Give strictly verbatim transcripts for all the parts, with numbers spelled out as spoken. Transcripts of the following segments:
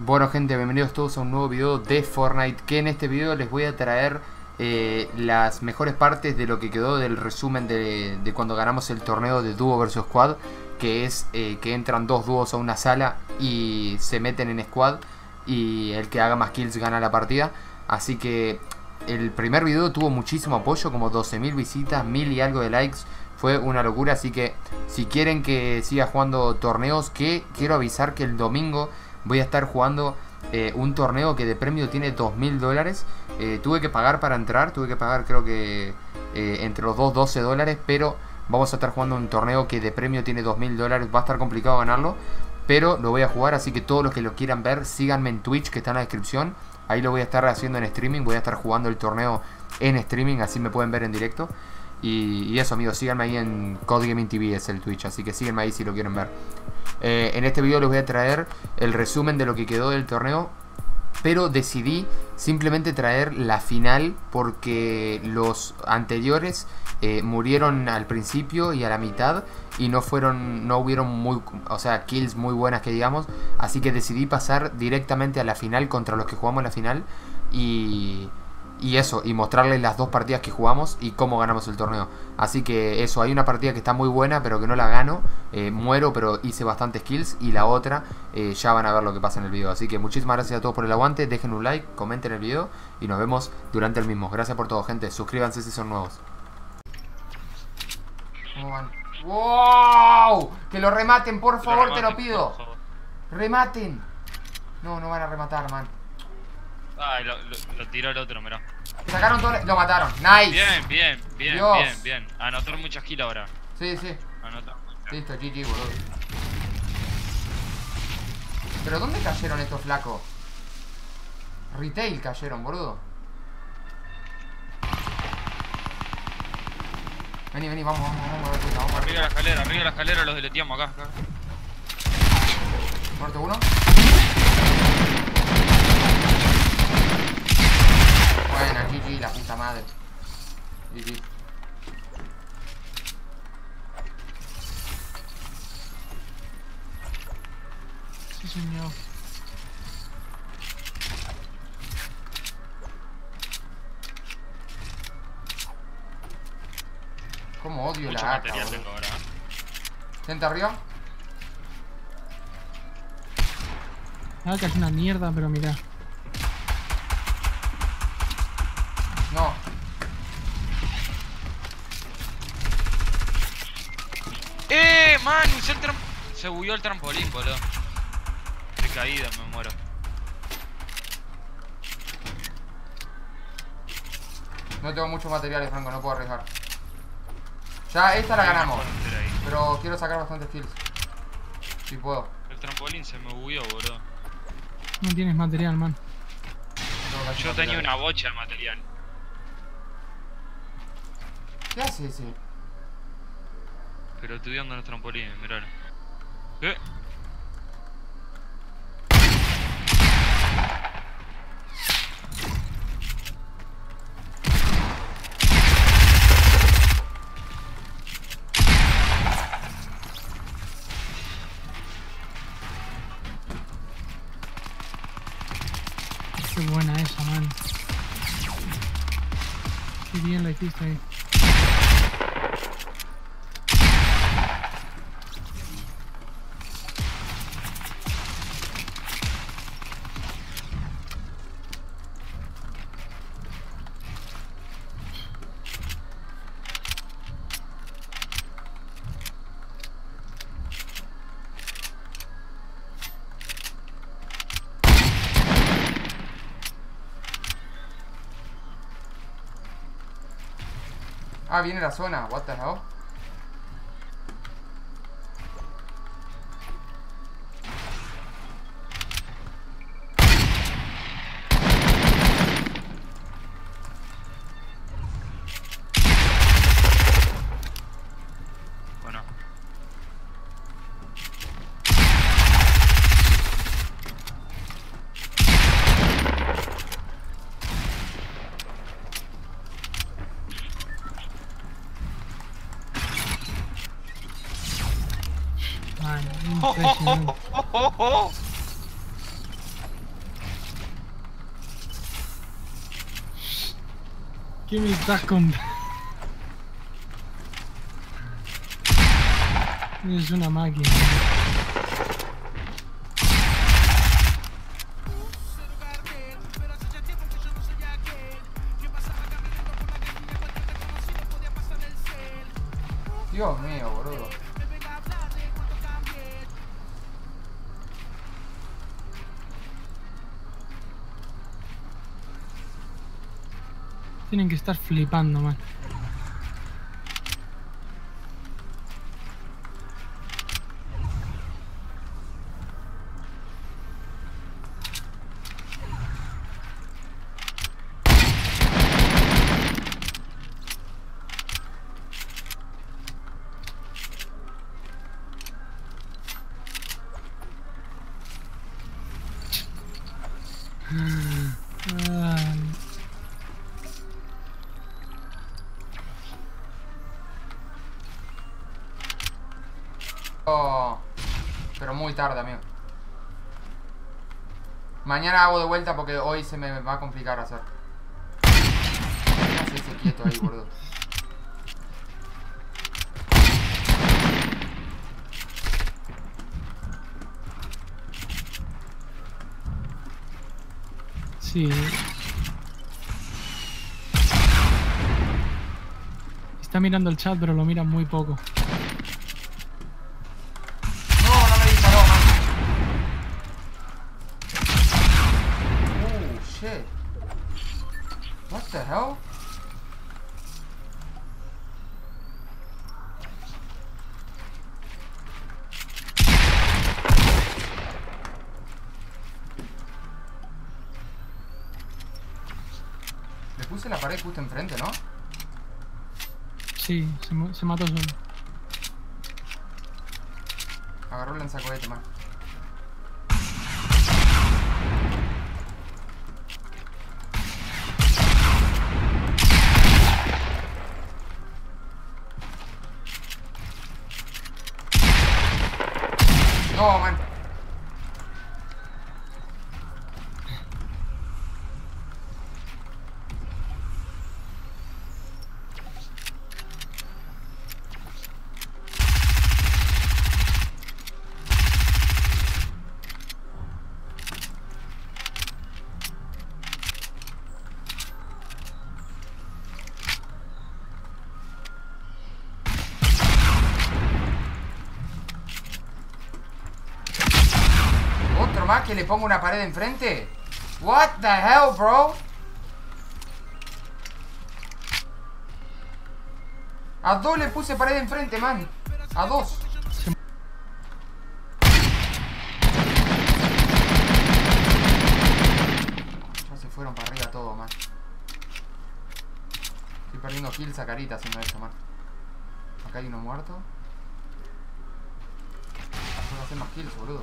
Bueno gente, bienvenidos todos a un nuevo video de Fortnite, que en este video les voy a traer eh, las mejores partes de lo que quedó del resumen de, de cuando ganamos el torneo de dúo versus squad, que es eh, que entran dos dúos a una sala y se meten en squad y el que haga más kills gana la partida. Así que el primer video tuvo muchísimo apoyo, como doce mil visitas, mil y algo de likes. Fue una locura, así que si quieren que siga jugando torneos, que quiero avisar que el domingo voy a estar jugando eh, un torneo que de premio tiene dos mil dólares. Eh, tuve que pagar para entrar, tuve que pagar creo que eh, entre los dos doce dólares, pero vamos a estar jugando un torneo que de premio tiene dos mil dólares. Va a estar complicado ganarlo, pero lo voy a jugar, así que todos los que lo quieran ver, síganme en Twitch, que está en la descripción. Ahí lo voy a estar haciendo en streaming, voy a estar jugando el torneo en streaming, así me pueden ver en directo. Y, y eso amigos, síganme ahí en KodGamingTV, es el Twitch, así que síganme ahí si lo quieren ver. Eh, en este video les voy a traer el resumen de lo que quedó del torneo, pero decidí simplemente traer la final porque los anteriores eh, murieron al principio y a la mitad y no fueron, no hubieron muy, o sea, kills muy buenas que digamos, así que decidí pasar directamente a la final contra los que jugamos la final y... Y eso, y mostrarles las dos partidas que jugamos y cómo ganamos el torneo. Así que eso, hay una partida que está muy buena pero que no la gano, eh, muero, pero hice bastantes kills. Y la otra, eh, ya van a ver lo que pasa en el video. Así que muchísimas gracias a todos por el aguante. Dejen un like, comenten el video y nos vemos durante el mismo. Gracias por todo gente, suscríbanse si son nuevos. ¿Cómo van? ¡Wow! Que lo rematen, por favor, te lo pido. Rematen. No, no van a rematar, man. Ay, lo, lo, lo tiró el otro, mirá. Sacaron todo, lo mataron. Nice. Bien, bien, bien, Dios. bien, bien. Anotar muchas kills ahora. Sí, sí. Anota. Listo, G G, boludo. Pero ¿dónde cayeron estos flacos? Retail cayeron, boludo. Vení, vení, vamos, vamos, vamos. vamos, vamos, vamos. Arriba la escalera, arriba la escalera, los deleteamos acá, acá. Muerto uno. Buena, G G, la puta madre. G G. Sí, señor. Cómo odio Mucho la A K. ¿Gente arriba? La A K es una mierda, pero mirá. No. Eh, man, usé el trampolín. Se bugueó el trampolín, boludo. De caída, me muero. No tengo muchos materiales, Franco, no puedo arriesgar. Ya esta la ganamos. Pero quiero sacar bastantes kills. Si puedo. El trampolín se me bugueó, boludo. No tienes material, man. No, Yo tenía material. una bocha de material. ¿Qué hace ese? Pero estudiando los trampolines, miralo. ¿Qué? Qué buena esa, man. Qué bien la hiciste ahí. Ah, viene la zona, what the hell. Bueno. ¿Qué me estás comprando? Es una máquina. Dios mío, boludo. Tienen que estar flipando, man. Pero muy tarde, amigo. Mañana hago de vuelta porque hoy se me va a complicar hacer. Hace ese quieto ahí, gordo. Sí. Está mirando el chat, pero lo mira muy poco. Puse la pared justo enfrente, ¿no? Sí, se, se mató solo. Agarró el lanzacohete, man. No, man. Más que le pongo una pared enfrente. What the hell, bro. A dos le puse pared enfrente, man. A dos. Ya se fueron para arriba todo, man. Estoy perdiendo kills a carita haciendo eso, man. Acá hay uno muerto. Puedo hacer más kills, boludo.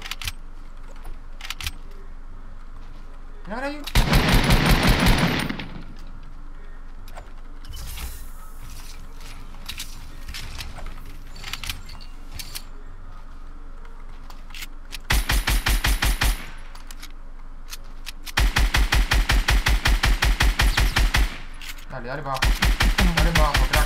Mirá, mirá, yo. Dale, dale para abajo. Dale para abajo, crack.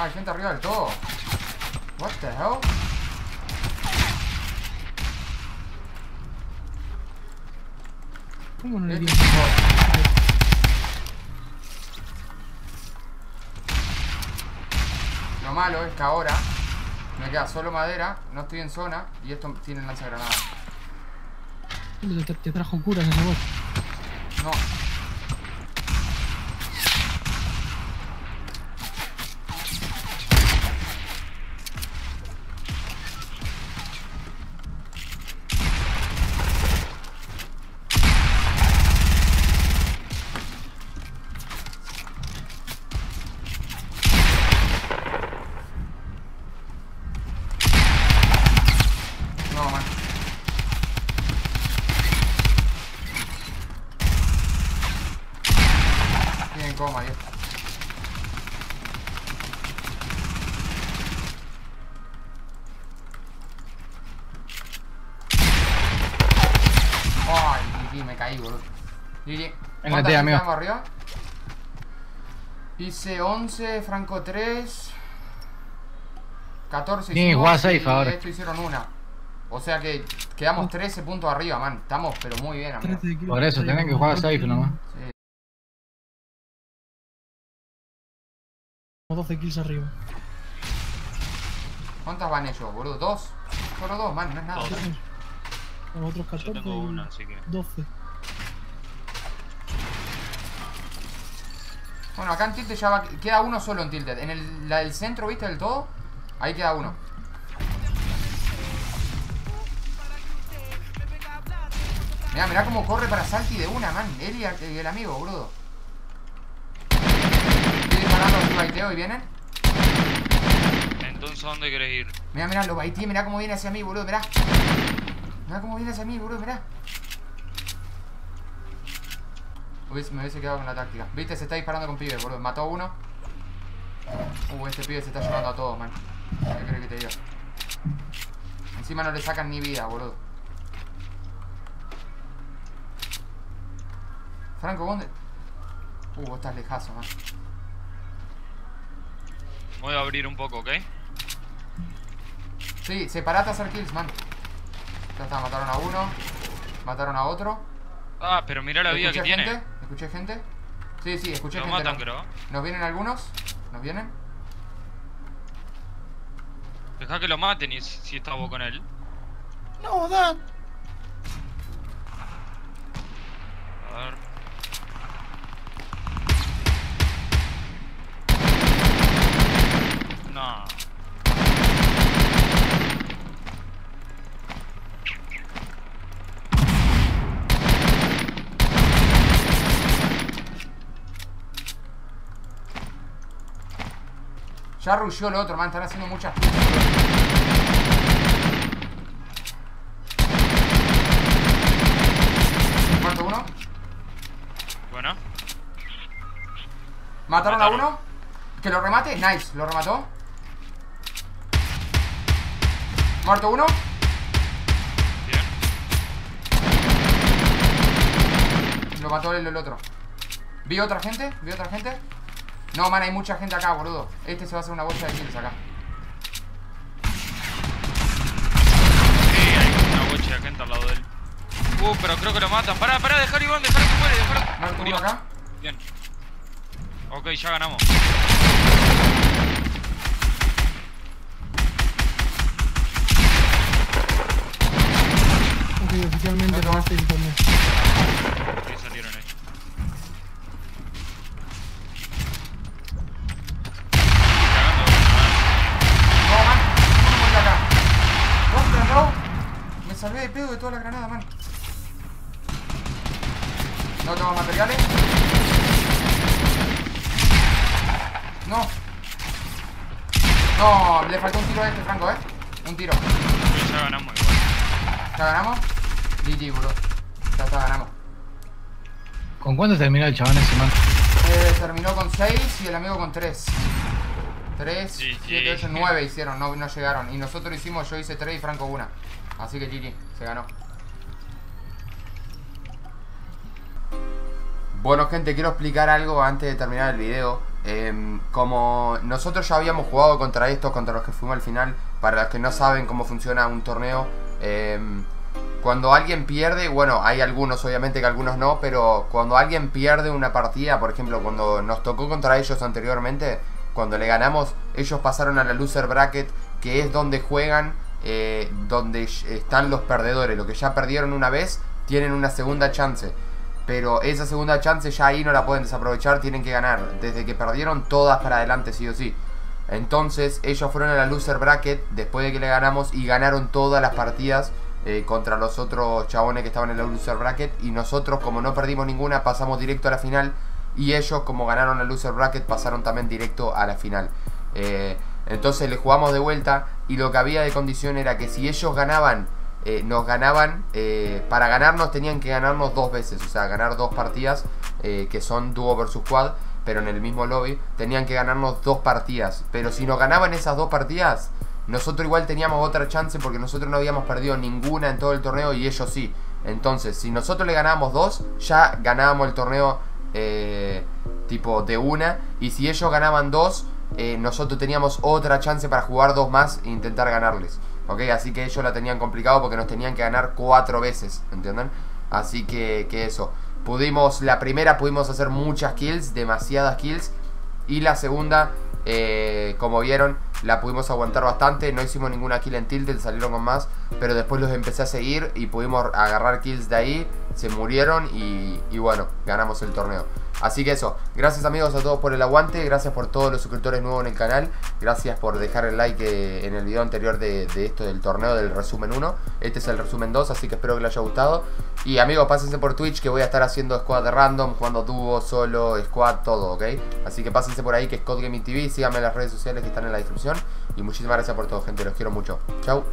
Ah, hay gente arriba del todo. What the hell? ¿Cómo no le digo? Lo malo es que ahora me queda solo madera, no estoy en zona y esto tiene lanzagranadas. Te trajo curas en el bot. No. coma, tío. Ay, G G, me caí, boludo. G G. Venga, tío, amigo. Arriba. Hice once, Franco tres, catorce. Ni igual safe ahora. Esto hicieron una. O sea que quedamos trece puntos arriba, man. Estamos, pero muy bien, amigo. Por eso, tienen que jugar safe nomás. Sí. doce kills arriba. ¿Cuántas van ellos, boludo? ¿Dos? Solo dos, man, no es nada. Nosotros catorce. Yo tengo una, así que... doce. Bueno, acá en Tilted ya va... Queda uno solo en Tilted. En el, la del centro, ¿viste? Del todo. Ahí queda uno. Mirá, mirá cómo corre para Salty de una, man. Él y el, el amigo, boludo. Los baiteo y vienen. Entonces, ¿a dónde querés ir? Mirá, mirá, lo baiteé, mirá cómo viene hacia mí, boludo, mirá. Mirá cómo viene hacia mí, boludo, mirá. Uy, me hubiese quedado con la táctica. Viste, se está disparando con pibes, boludo. Mató a uno. Uh, este pibe se está llevando a todos, man. ¿Qué crees que te diga? Encima no le sacan ni vida, boludo. Franco, ¿dónde? Uh, vos estás lejazo, man. Voy a abrir un poco, ¿ok? Sí, separate a hacer kills, man. Ya está, mataron a uno. Mataron a otro. Ah, pero mirá la vida que gente? tiene. ¿Escuché gente? Sí, sí, escuché Lo gente matan, no. creo. ¿Nos vienen algunos? ¿Nos vienen? Deja que lo maten y si, si estás vos con él. No, da. A ver. No. Ya rusheó el otro, man. Están haciendo muchas cosas. Muerto uno. Bueno. ¿Mataron a uno? ¿Que lo remate? Nice, lo remató. Muerto uno. Bien. Lo mató el, el otro. Vi otra gente, vi otra gente. No, man, hay mucha gente acá, boludo. Este se va a hacer una bolsa de kills acá. Sí, hay una bolsa de gente al lado de él. Uh, pero creo que lo matan. Pará, pará, dejar Iván, dejar que muere, dejar. Marco uno acá. Bien. Ok, ya ganamos. Oficialmente lo vas a ir también. Sí, salieron ahí. No, man, uno muere acá. Ostras, no. Me salvé de pedo de toda la granada, man. No tengo materiales. No. No, le faltó un tiro a este, Franco, eh. Un tiro. Ya ganamos igual. Ya ganamos. G G, bro. Ya está, ganamos. ¿Con cuánto terminó el chabón ese, man? Eh, terminó con seis y el amigo con tres. tres, siete, ocho, nueve hicieron, no, no llegaron. Y nosotros hicimos, yo hice tres y Franco una. Así que G G, se ganó. Bueno, gente, quiero explicar algo antes de terminar el video. Eh, como nosotros ya habíamos jugado contra estos, contra los que fuimos al final. Para los que no saben cómo funciona un torneo, eh, cuando alguien pierde, bueno, hay algunos obviamente que algunos no, pero cuando alguien pierde una partida, por ejemplo, cuando nos tocó contra ellos anteriormente, cuando le ganamos, ellos pasaron a la loser bracket, que es donde juegan, eh, donde están los perdedores. Lo que ya perdieron una vez, tienen una segunda chance, pero esa segunda chance ya ahí no la pueden desaprovechar, tienen que ganar. Desde que perdieron, todas para adelante, sí o sí. Entonces ellos fueron a la loser bracket después de que le ganamos y ganaron todas las partidas eh, contra los otros chabones que estaban en la loser bracket. Y nosotros, como no perdimos ninguna, pasamos directo a la final. Y ellos, como ganaron la loser bracket, pasaron también directo a la final. eh, Entonces le jugamos de vuelta y lo que había de condición era que si ellos ganaban, eh, nos ganaban, eh, para ganarnos tenían que ganarnos dos veces. O sea, ganar dos partidas eh, que son dúo versus quad. pero en el mismo lobby, tenían que ganarnos dos partidas. Pero si nos ganaban esas dos partidas, nosotros igual teníamos otra chance, porque nosotros no habíamos perdido ninguna en todo el torneo y ellos sí. Entonces, si nosotros le ganábamos dos, ya ganábamos el torneo eh, tipo de una. Y si ellos ganaban dos, eh, nosotros teníamos otra chance para jugar dos más e intentar ganarles. ¿Ok? Así que ellos la tenían complicado porque nos tenían que ganar cuatro veces, ¿entienden? Así que, que eso. Pudimos, la primera pudimos hacer muchas kills, demasiadas kills. Y la segunda, eh, como vieron, la pudimos aguantar bastante. No hicimos ninguna kill en tilted, salieron con más. Pero después los empecé a seguir y pudimos agarrar kills de ahí. Se murieron y, y bueno, ganamos el torneo. Así que eso, gracias amigos a todos por el aguante. Gracias por todos los suscriptores nuevos en el canal. Gracias por dejar el like en el video anterior de, de esto del torneo, del resumen uno. Este es el resumen dos, así que espero que les haya gustado. Y amigos, pásense por Twitch, que voy a estar haciendo squad random, jugando dúo, solo, squad, todo, ¿ok? Así que pásense por ahí, que es KodGamingTV. Síganme en las redes sociales que están en la descripción. Y muchísimas gracias por todo, gente, los quiero mucho. Chau.